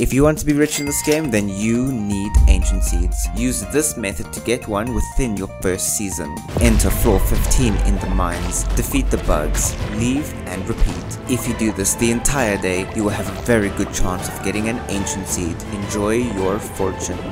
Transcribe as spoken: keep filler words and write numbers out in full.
If you want to be rich in this game, then you need ancient seeds. Use this method to get one within your first season. Enter floor fifteen in the mines, defeat the bugs, leave and repeat. If you do this the entire day, you will have a very good chance of getting an ancient seed. Enjoy your fortune.